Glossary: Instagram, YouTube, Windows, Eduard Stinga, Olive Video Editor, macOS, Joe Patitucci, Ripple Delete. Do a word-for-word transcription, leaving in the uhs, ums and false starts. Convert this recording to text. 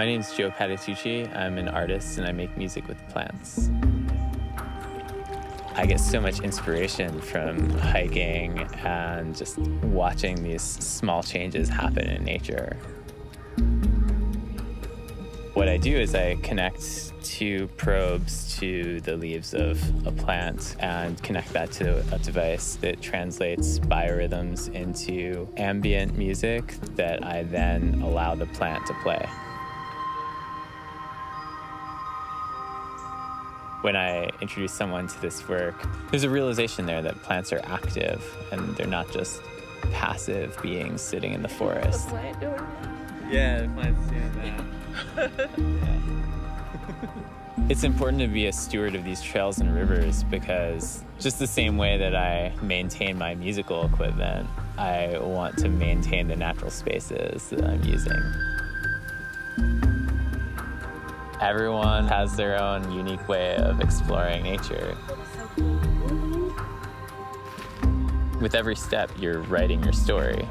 My name is Joe Patitucci. I'm an artist and I make music with plants. I get so much inspiration from hiking and just watching these small changes happen in nature. What I do is I connect two probes to the leaves of a plant and connect that to a device that translates biorhythms into ambient music that I then allow the plant to play. When I introduce someone to this work, there's a realization there that plants are active and they're not just passive beings sitting in the forest. The plant doing that? Yeah, the plant's doing that. It's important to be a steward of these trails and rivers because just the same way that I maintain my musical equipment, I want to maintain the natural spaces that I'm using. Everyone has their own unique way of exploring nature. With every step, you're writing your story.